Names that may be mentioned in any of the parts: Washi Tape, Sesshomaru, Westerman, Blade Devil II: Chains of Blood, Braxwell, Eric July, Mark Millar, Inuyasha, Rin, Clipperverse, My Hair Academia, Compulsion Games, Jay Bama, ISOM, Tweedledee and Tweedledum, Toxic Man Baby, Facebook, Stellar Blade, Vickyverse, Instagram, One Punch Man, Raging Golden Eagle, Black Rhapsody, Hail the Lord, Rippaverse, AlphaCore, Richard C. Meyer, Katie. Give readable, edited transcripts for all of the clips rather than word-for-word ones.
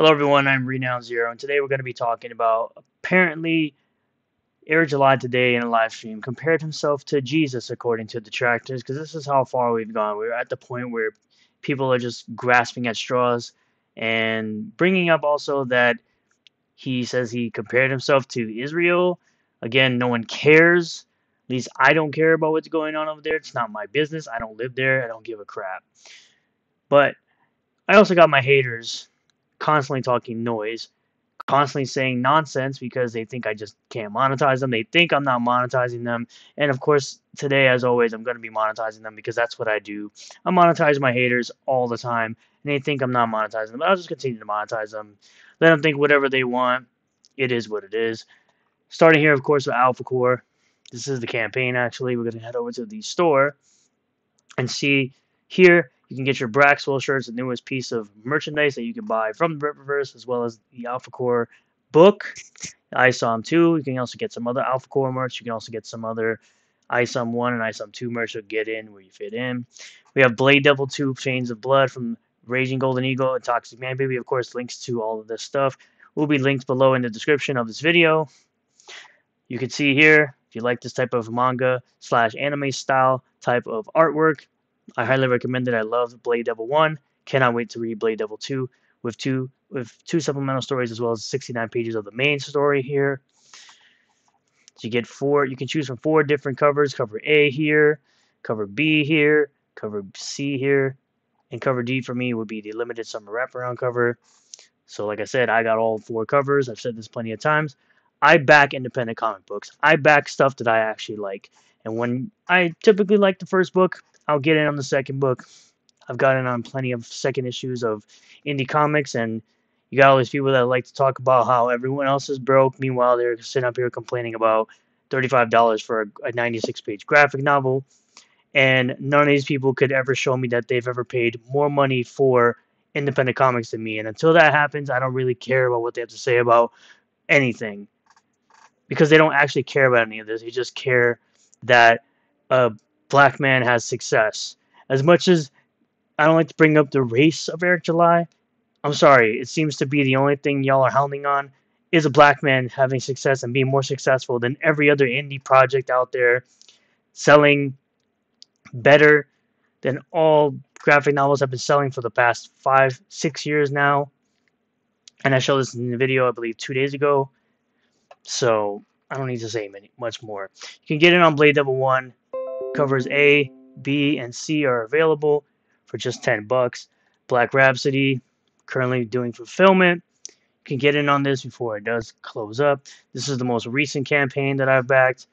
Hello everyone, I'm Renown Zero, and today we're going to be talking about, apparently, Eric July today in a live stream compared himself to Jesus according to detractors, because this is how far we've gone. We're at the point where people are just grasping at straws, and bringing up also that he says he compared himself to Israel. Again, no one cares. At least I don't care about what's going on over there. It's not my business. I don't live there. I don't give a crap. But I also got my haters constantly talking noise, constantly saying nonsense because they think I just can't monetize them. They think I'm not monetizing them. And of course, today, as always, I'm going to be monetizing them because that's what I do. I monetize my haters all the time, and they think I'm not monetizing them. I'll just continue to monetize them. Let them think whatever they want. It is what it is. Starting here, of course, with AlphaCore. This is the campaign, actually. We're going to head over to the store and see here. You can get your Braxwell shirts, the newest piece of merchandise that you can buy from the Rippaverse, as well as the AlphaCore book, ISOM 2. You can also get some other AlphaCore merch. You can also get some other ISOM 1 and ISOM 2 merch to get in where you fit in. We have Blade Devil II: Chains of Blood from Raging Golden Eagle and Toxic Man Baby. Of course, links to all of this stuff will be linked below in the description of this video. You can see here, if you like this type of manga / anime style type of artwork, I highly recommend it. I love Blade Devil 1. Cannot wait to read Blade Devil 2 with two supplemental stories, as well as 69 pages of the main story here. So you get four. You can choose from four different covers. Cover A here, cover B here, cover C here, and cover D for me would be the limited summer wraparound cover. So like I said, I got all four covers. I've said this plenty of times. I back independent comic books. I back stuff that I actually like. And when I typically like the first book, I'll get in on the second book. I've gotten on plenty of second issues of indie comics, and you got all these people that like to talk about how everyone else is broke. Meanwhile, they're sitting up here complaining about $35 for a 96-page graphic novel, and none of these people could ever show me that they've ever paid more money for independent comics than me. And until that happens, I don't really care about what they have to say about anything, because they don't actually care about any of this. They just care that Black man has success. As much as I don't like to bring up the race of Eric July, I'm sorry, it seems to be the only thing y'all are hounding on is a black man having success and being more successful than every other indie project out there, selling better than all graphic novels have been selling for the past 5-6 years now. And I showed this in the video, I believe, 2 days ago, so I don't need to say much more. You can get it on Blade Devil 1. Covers A, B, and C are available for just $10. Black Rhapsody, currently doing fulfillment. You can get in on this before it does close up. This is the most recent campaign that I've backed.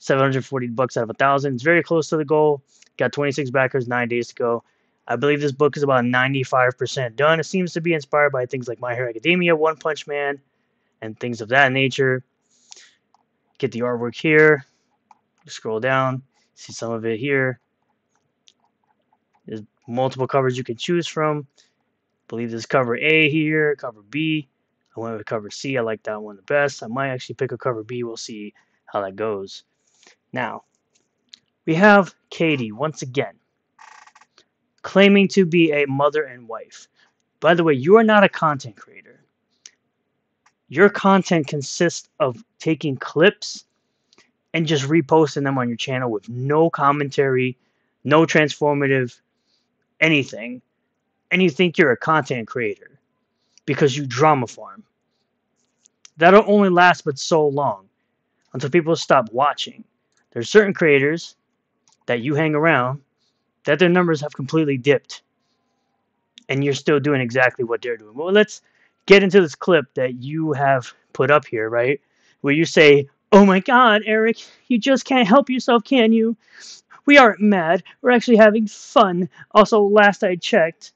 $740 out of 1,000. It's very close to the goal. Got 26 backers, 9 days to go. I believe this book is about 95% done. It seems to be inspired by things like My Hair Academia, One Punch Man, and things of that nature. Get the artwork here. Scroll down. See some of it here. There's multiple covers you can choose from. I believe there's cover A here, cover B. I went with cover C. I like that one the best. I might actually pick a cover B. We'll see how that goes. Now, we have Katie once again claiming to be a mother and wife. By the way, you are not a content creator. Your content consists of taking clips and just reposting them on your channel with no commentary, no transformative anything. And you think you're a content creator because you drama farm. That'll only last but so long until people stop watching. There's certain creators that you hang around that their numbers have completely dipped, and you're still doing exactly what they're doing. Well, let's get into this clip that you have put up here, right? Where you say, "Oh my God, Eric, you just can't help yourself, can you? We aren't mad. We're actually having fun. Also, last I checked,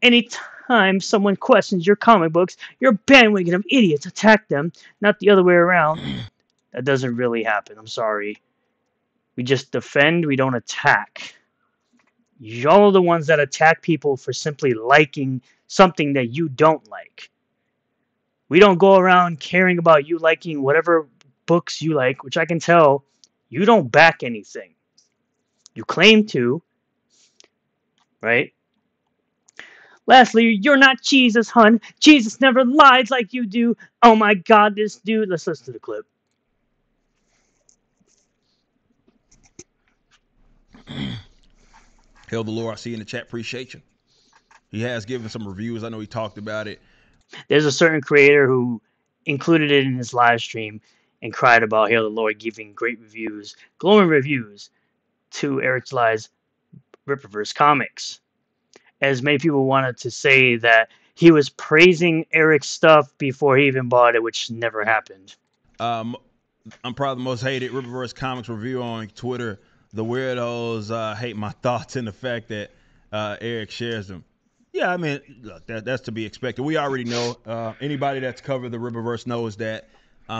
anytime someone questions your comic books, your bandwagon of idiots attack them, not the other way around." That doesn't really happen. I'm sorry. We just defend. We don't attack. Y'all are the ones that attack people for simply liking something that you don't like. We don't go around caring about you liking whatever books you like, which I can tell you don't back anything. You claim to, right? Lastly, you're not Jesus, hun. Jesus never lies like you do. Oh my God, this dude. Let's listen to the clip. Hail the Lord, I see you in the chat. Appreciate you. He has given some reviews. I know he talked about it. There's a certain creator who included it in his live stream and cried about Hail the Lord giving great reviews, glowing reviews to Eric July's Rippaverse comics. As many people wanted to say that he was praising Eric's stuff before he even bought it, which never happened. I'm probably the most hated Rippaverse comics review on Twitter. The weirdos hate my thoughts and the fact that Eric shares them. Yeah, I mean, look, that's to be expected. We already know. Anybody that's covered the Rippaverse knows that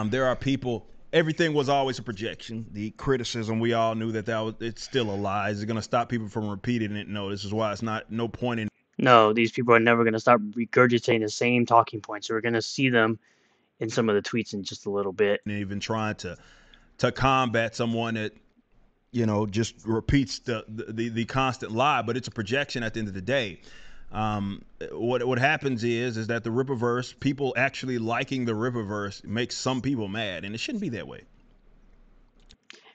there are people. Everything was always a projection. The criticism, we all knew that it's still a lie. Is it going to stop people from repeating it? No, this is why it's not no point in. No, these people are never going to stop regurgitating the same talking points. So we're going to see them in some of the tweets in just a little bit. And even trying to combat someone that, you know, just repeats the constant lie, but it's a projection at the end of the day. What happens is that the Rippaverse, people actually liking the Rippaverse makes some people mad, and it shouldn't be that way.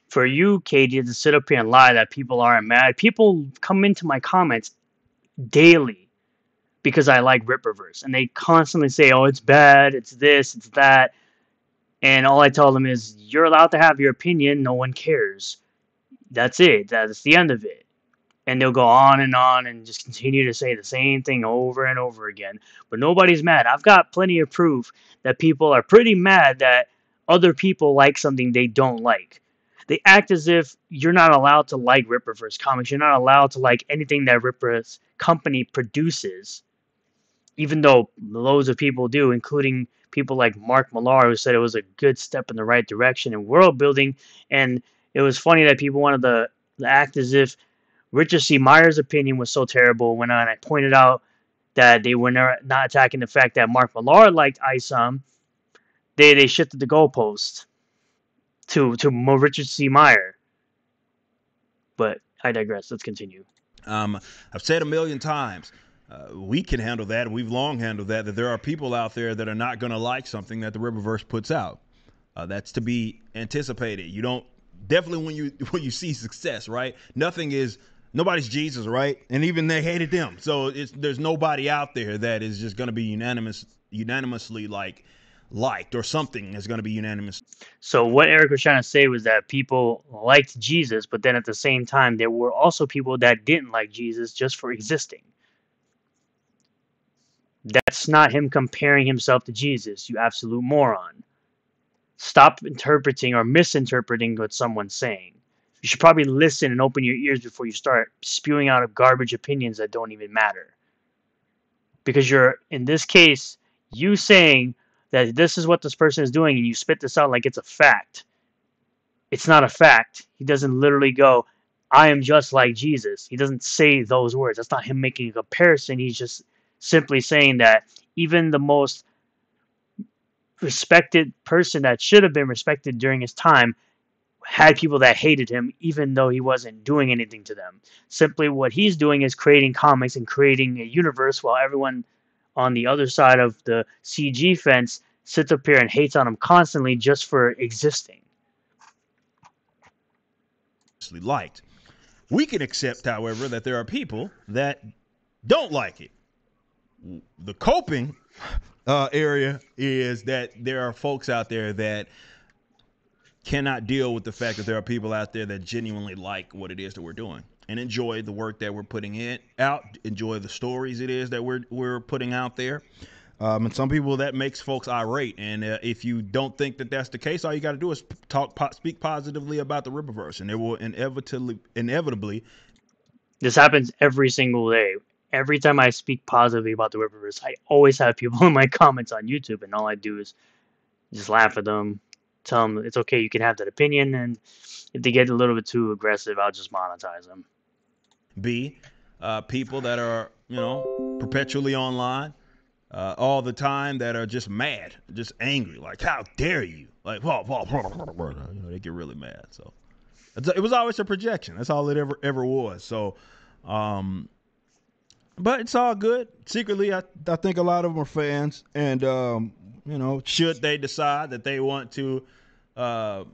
For you, Katie, to sit up here and lie that people aren't mad. People come into my comments daily because I like Rippaverse, and they constantly say, oh, it's bad, it's this, it's that. And all I tell them is, you're allowed to have your opinion, no one cares. That's it. That's the end of it. And they'll go on and just continue to say the same thing over and over again. But nobody's mad. I've got plenty of proof that people are pretty mad that other people like something they don't like. They act as if you're not allowed to like Rippaverse comics. You're not allowed to like anything that Rippaverse company produces. Even though loads of people do, including people like Mark Millar, who said it was a good step in the right direction in world building. And it was funny that people wanted to act as if Richard C. Meyer's opinion was so terrible when I pointed out that they were not attacking the fact that Mark Millar liked ISOM. They shifted the goalpost to Richard C. Meyer. But I digress. Let's continue. I've said a million times, we can handle that. We've long handled that there are people out there that are not going to like something that the Rippaverse puts out. That's to be anticipated. You don't. Definitely when you see success, right? Nothing is, nobody's Jesus, right? And even they hated them. So there's nobody out there that is just going to be unanimously liked, or something is going to be unanimous. So what Eric was trying to say was that people liked Jesus, but then at the same time, there were also people that didn't like Jesus just for existing. That's not him comparing himself to Jesus, you absolute moron. Stop interpreting or misinterpreting what someone's saying. You should probably listen and open your ears before you start spewing out garbage opinions that don't even matter. Because you're, in this case, you saying that this is what this person is doing and you spit this out like it's a fact. It's not a fact. He doesn't literally go, I am just like Jesus. He doesn't say those words. That's not him making a comparison. He's just simply saying that even the most respected person that should have been respected during his time had people that hated him, even though he wasn't doing anything to them. Simply what he's doing is creating comics and creating a universe while everyone on the other side of the CG fence sits up here and hates on him constantly just for existing. Liked. We can accept, however, that there are people that don't like it. The coping area is that there are folks out there that cannot deal with the fact that there are people out there that genuinely like what it is that we're doing and enjoy the work that we're putting out, enjoy the stories it is that we're putting out there. And some people, that makes folks irate. And if you don't think that that's the case, all you got to do is speak positively about the Rippaverse, and it will inevitably. This happens every single day. Every time I speak positively about the Rippaverse, I always have people in my comments on YouTube, and all I do is just laugh at them, tell them it's okay, you can have that opinion, and if they get a little bit too aggressive, I'll just monetize them. People that are, you know, perpetually online all the time, that are just mad, just angry, like, how dare you? Like, you know, they get really mad. So it was always a projection. That's all it ever was. So But it's all good. Secretly, I think a lot of them are fans, and you know, should they decide that they want to drop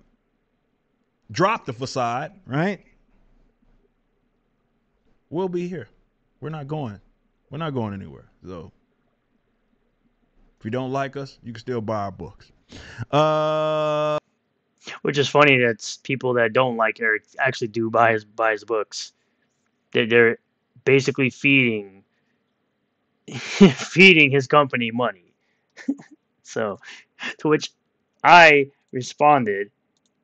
the facade, right? We'll be here. We're not going. We're not going anywhere. So if you don't like us, you can still buy our books. Which is funny that people that don't like Eric actually do buy his books. They're basically feeding his company money. So, to which I responded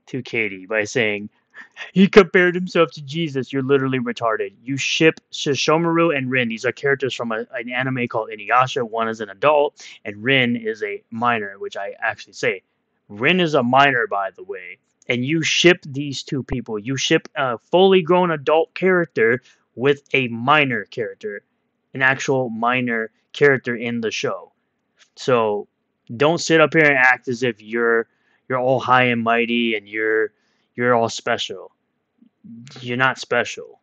to Katie by saying, "He compared himself to Jesus. You're literally retarded. You ship Sesshomaru and Rin. These are characters from an anime called Inuyasha. One is an adult, and Rin is a minor," which I actually say. Rin is a minor, by the way, and you ship these two people. You ship a fully grown adult character with a minor character, an actual minor character in the show. So don't sit up here and act as if you're all high and mighty and you're all special. You're not special.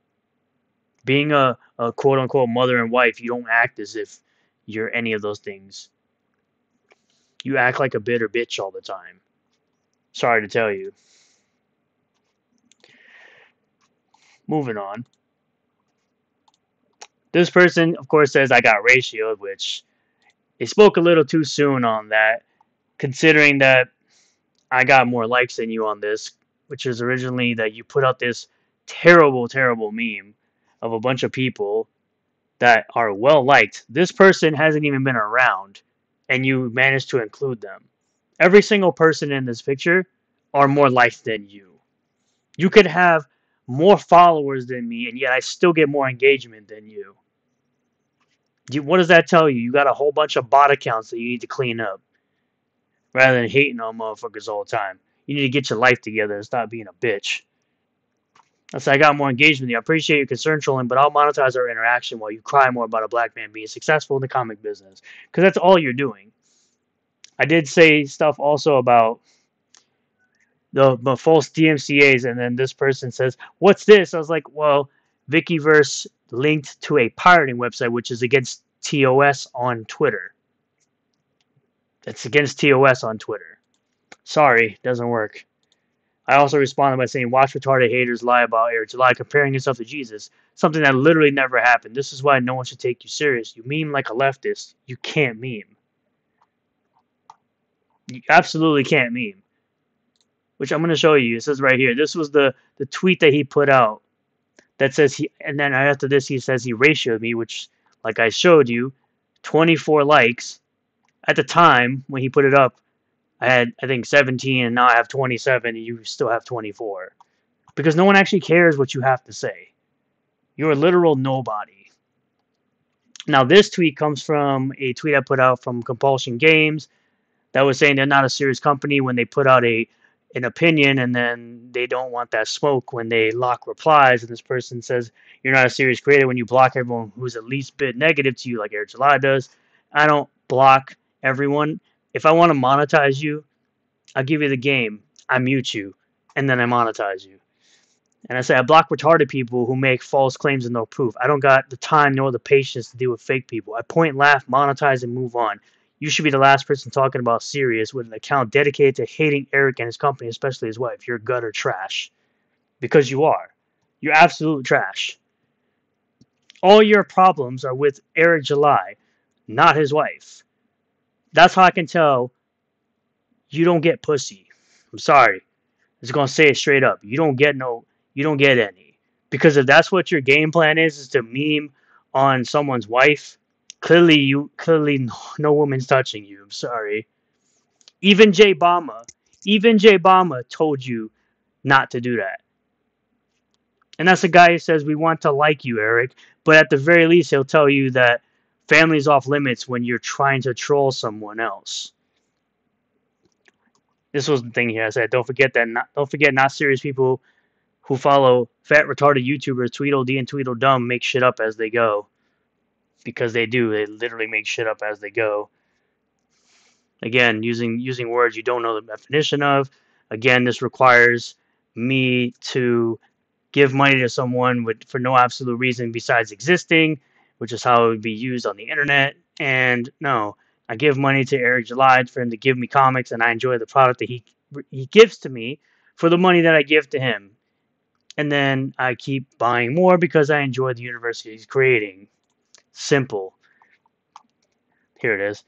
Being a quote-unquote mother and wife, you don't act as if you're any of those things. You act like a bitter bitch all the time. Sorry to tell you. Moving on. This person, of course, says I got ratioed, which they spoke a little too soon on that, considering that I got more likes than you on this, which is originally that you put out this terrible, terrible meme of a bunch of people that are well-liked. This person hasn't even been around, and you managed to include them. Every single person in this picture are more liked than you. You could have more followers than me, and yet I still get more engagement than you. What does that tell you? You got a whole bunch of bot accounts that you need to clean up, rather than hating on motherfuckers all the time. You need to get your life together and stop being a bitch. That's I got more engagement than you. I appreciate your concern, trolling, but I'll monetize our interaction while you cry more about a black man being successful in the comic business. Because that's all you're doing. I did say stuff also about the false DMCAs, and then this person says, "What's this?" I was like, well, Vickyverse linked to a pirating website, which is against TOS on Twitter. It's against TOS on Twitter. Sorry, doesn't work. I also responded by saying, watch retarded haters lie about Eric July comparing himself to Jesus, something that literally never happened. This is why no one should take you serious. You meme like a leftist. You can't meme. You absolutely can't meme. Which I'm going to show you. It says right here. This was the tweet that he put out that says he, and then after this he says he ratioed me, which, like I showed you, 24 likes. At the time when he put it up, I had, I think, 17, and now I have 27, and you still have 24. Because no one actually cares what you have to say. You're a literal nobody. Now, this tweet comes from a tweet I put out from Compulsion Games that was saying they're not a serious company when they put out an opinion, and then they don't want that smoke when they lock replies, and this person says, you're not a serious creator when you block everyone who's at least bit negative to you, like Eric July does. I don't block everyone. If I want to monetize you, I'll give you the game. I mute you, and then I monetize you. And I say I block retarded people who make false claims and no proof. I don't got the time nor the patience to deal with fake people. I point, laugh, monetize, and move on. You should be the last person talking about Sirius with an account dedicated to hating Eric and his company, especially his wife. You're gutter trash. Because you are. You're absolute trash. All your problems are with Eric July, not his wife. That's how I can tell you don't get pussy. I'm sorry. I'm just gonna say it straight up. You don't get any. Because if that's what your game plan is to meme on someone's wife, clearly no woman's touching you. I'm sorry. Even Jay Bama told you not to do that. And that's the guy who says we want to like you, Eric, but at the very least he'll tell you that family's off limits when you're trying to troll someone else. This was the thing here. I said, don't forget not serious people who follow fat retarded YouTubers Tweedledee and Tweedledum make shit up as they go. Because they do. They literally make shit up as they go. Again, using words you don't know the definition of. Again, this requires me to give money to someone for no absolute reason besides existing. which is how it would be used on the internet. And no, I give money to Eric July for him to give me comics, and I enjoy the product that he gives to me for the money that I give to him. And then I keep buying more because I enjoy the universe he's creating. Simple. Here it is.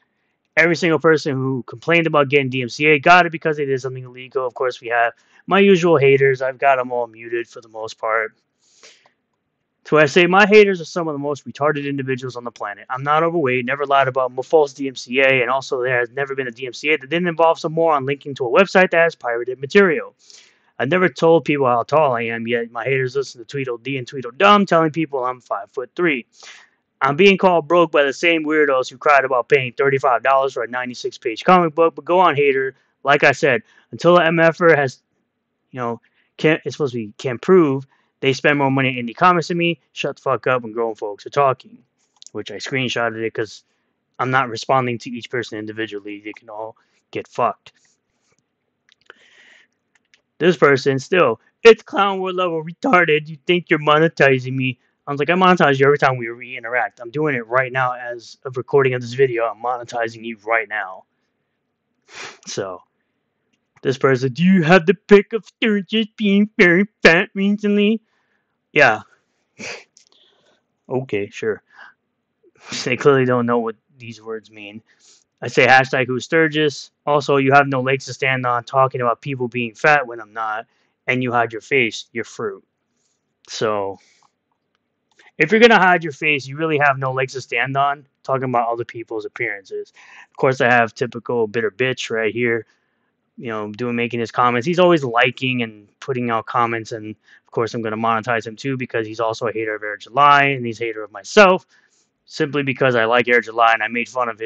Every single person who complained about getting DMCA got it because they did something illegal. Of course, we have my usual haters. I've got them all muted for the most part. So I say my haters are some of the most retarded individuals on the planet. I'm not overweight, never lied about false DMCA, and also there has never been a DMCA that didn't involve some moron linking to a website that has pirated material. I've never told people how tall I am, yet my haters listen to Tweedledee and Tweedledum telling people I'm 5'3". I'm being called broke by the same weirdos who cried about paying $35 for a 96-page comic book, but go on, hater. Like I said, until an MFR has, it's supposed to be, can prove they spend more money on indie comics than me, shut the fuck up when grown folks are talking. Which I screenshotted it because I'm not responding to each person individually. They can all get fucked. This person still, it's clown world level retarded. You think you're monetizing me. I was like, I monetize you every time we re-interact. I'm doing it right now as of recording of this video. I'm monetizing you right now. So, this person, do you have the pick of Sturgis being very fat recently? Yeah. Okay, sure. They clearly don't know what these words mean. I say hashtag who's Sturgis. Also, you have no legs to stand on talking about people being fat when I'm not. And you hide your face, your fruit. So, if you're going to hide your face, you really have no legs to stand on, talking about other people's appearances. Of course, I have typical bitter bitch right here, making his comments. He's always liking and putting out comments, and of course, I'm going to monetize him too because he's also a hater of Eric July, and he's a hater of myself, simply because I like Eric July, and I made fun of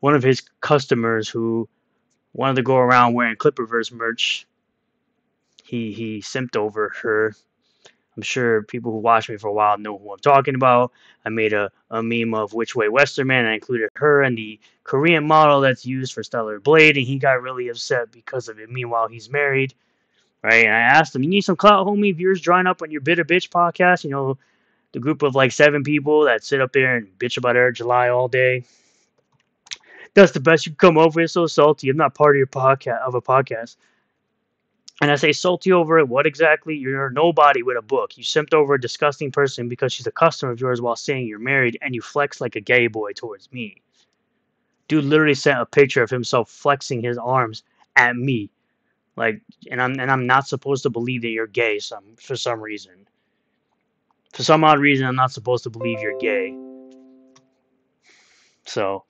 one of his customers who wanted to go around wearing Clipperverse merch. He simped over her. I'm sure people who watched me for a while know who I'm talking about. I made a meme of Which Way Westerman, and I included her and the Korean model that's used for Stellar Blade, and he got really upset because of it. Meanwhile, he's married, right? And I asked him, you need some clout, homie? Viewers drawing up on your Bitter Bitch podcast? The group of like 7 people that sit up there and bitch about Eric July all day. That's the best you can come over. It's so salty. I'm not part of your podcast, And I say, salty over it, what exactly? You're nobody with a book. You simped over a disgusting person because she's a customer of yours while saying you're married, and you flex like a gay boy towards me. Dude literally sent a picture of himself flexing his arms at me. Like, and I'm not supposed to believe that you're gay for some reason. For some odd reason, I'm not supposed to believe you're gay. So,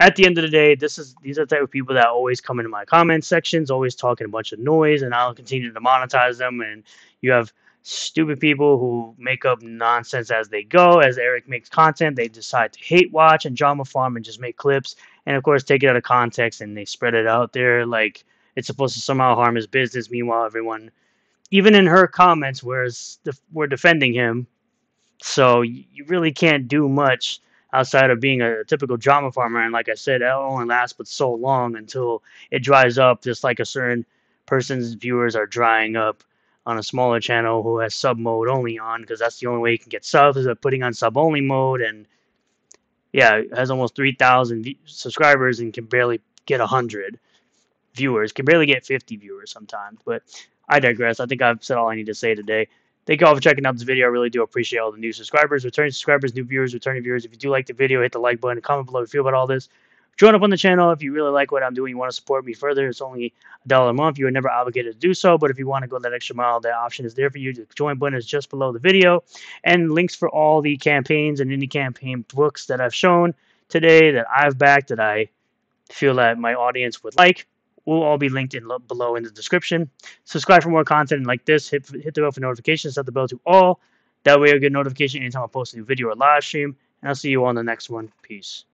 at the end of the day, these are the type of people that always come into my comment sections, always talking a bunch of noise, and I'll continue to monetize them. And you have stupid people who make up nonsense as they go. As Eric makes content, they decide to hate watch and drama farm and just make clips. And, of course, take it out of context, and they spread it out there like it's supposed to somehow harm his business. Meanwhile, everyone, even in her comments, we're defending him. So you really can't do much outside of being a typical drama farmer. And like I said, it only lasts but so long until it dries up, just like a certain person's viewers are drying up on a smaller channel who has sub mode only on, because that's the only way you can get subs is by putting on sub only mode. And yeah, it has almost 3,000 subscribers and can barely get 100 viewers, can barely get 50 viewers sometimes. But I digress. I think I've said all I need to say today. Thank you all for checking out this video. I really do appreciate all the new subscribers, returning subscribers, new viewers, returning viewers. If you do like the video, hit the like button, comment below if you feel about all this. Join up on the channel if you really like what I'm doing, you want to support me further. It's only $1 a month. You are never obligated to do so, but if you want to go that extra mile, that option is there for you. The join button is just below the video. And links for all the campaigns and indie campaign books that I've shown today that I've backed that I feel that my audience would like will all be linked in below in the description. Subscribe for more content like this. Hit the bell for notifications. Set the bell to all. That way you'll get a notification anytime I post a new video or live stream. And I'll see you on the next one. Peace.